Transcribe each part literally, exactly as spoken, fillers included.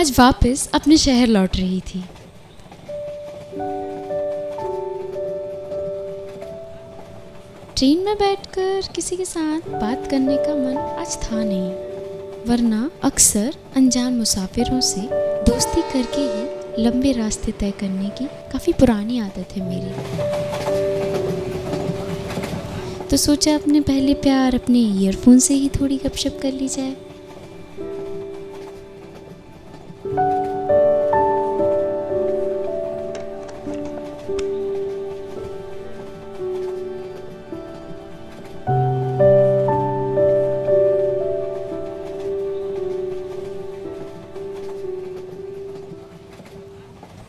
आज वापस अपने शहर लौट रही थी। ट्रेन में बैठकर किसी के साथ बात करने का मन आज था नहीं, वरना अक्सर अनजान मुसाफिरों से दोस्ती करके ही लंबे रास्ते तय करने की काफ़ी पुरानी आदत है मेरी। तो सोचा अपने पहले प्यार अपने ईयरफोन से ही थोड़ी गपशप कर ली जाए।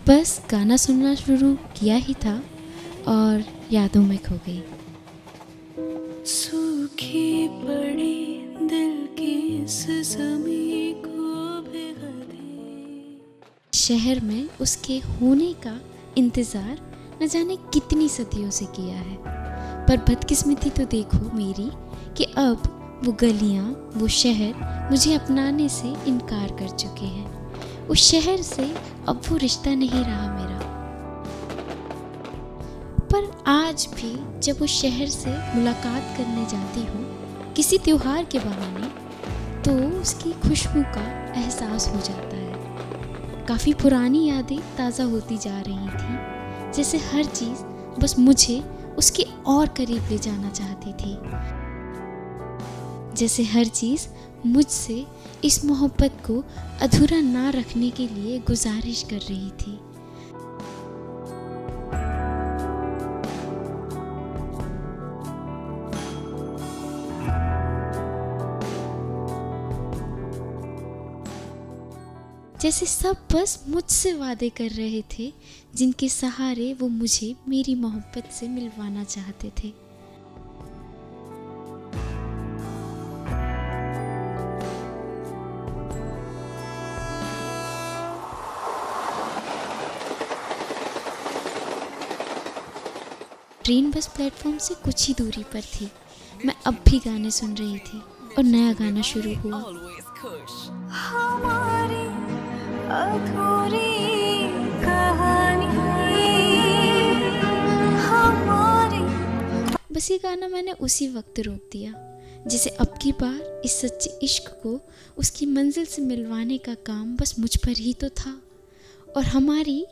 बस गाना सुनना शुरू किया ही था और यादों में खो गई। सूखी पड़ी दिल की इस ज़मीं को भिगा दे। शहर में उसके होने का इंतज़ार न जाने कितनी सदियों से किया है, पर बदकिस्मती तो देखो मेरी कि अब वो गलियाँ वो शहर मुझे अपनाने से इनकार कर चुके हैं। उस शहर से अब वो रिश्ता नहीं रहा मेरा, पर आज भी जब उस शहर से मुलाकात करने जाती हूँ किसी त्योहार के बहाने, तो उसकी खुशबू का एहसास हो जाता है। काफ़ी पुरानी यादें ताज़ा होती जा रही थीं, जैसे हर चीज़ बस मुझे उसके और करीब ले जाना चाहती थी, जैसे हर चीज़ मुझसे इस मोहब्बत को अधूरा ना रखने के लिए गुजारिश कर रही थी। जैसे सब बस मुझसे वादे कर रहे थे जिनके सहारे वो मुझे मेरी मोहब्बत से मिलवाना चाहते थे। ट्रेन बस प्लेटफॉर्म से कुछ ही दूरी पर थी। मैं अब भी गाने सुन रही थी और नया गाना शुरू हुआ। हमारी अधूरी कहानी। बस ये गाना मैंने उसी वक्त रोक दिया, जिसे अब की बार इस सच्चे इश्क को उसकी मंजिल से मिलवाने का काम बस मुझ पर ही तो था, और हमारी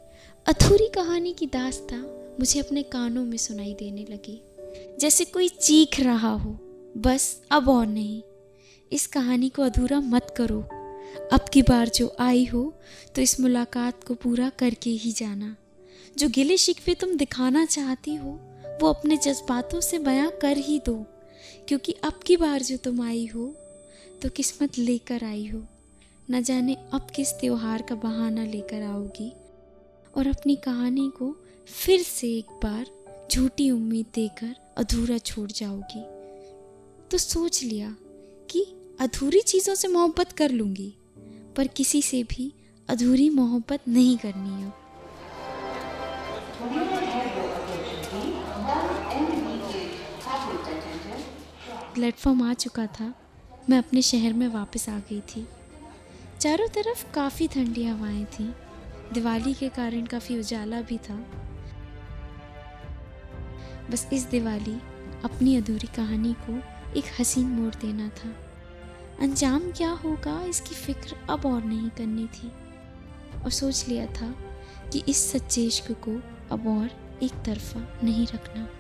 अधूरी कहानी की दास्तां मुझे अपने कानों में सुनाई देने लगी, जैसे कोई चीख रहा हो, बस अब और नहीं, इस कहानी को अधूरा मत करो, अब की बार जो आई हो तो इस मुलाकात को पूरा करके ही जाना। जो गिले शिकवे तुम दिखाना चाहती हो वो अपने जज्बातों से बयां कर ही दो, क्योंकि अब की बार जो तुम आई हो तो किस्मत लेकर आई हो, न जाने अब किस त्योहार का बहाना लेकर आओगी और अपनी कहानी को फिर से एक बार झूठी उम्मीद देकर अधूरा छोड़ जाओगी। तो सोच लिया कि अधूरी चीज़ों से मोहब्बत कर लूँगी, पर किसी से भी अधूरी मोहब्बत नहीं करनी है। प्लेटफॉर्म आ चुका था, मैं अपने शहर में वापस आ गई थी। चारों तरफ काफ़ी ठंडी हवाएं थीं, दिवाली के कारण काफ़ी उजाला भी था। बस इस दिवाली अपनी अधूरी कहानी को एक हसीन मोड़ देना था। अंजाम क्या होगा इसकी फ़िक्र अब और नहीं करनी थी, और सोच लिया था कि इस सच्चे इश्क को अब और एक तरफा नहीं रखना।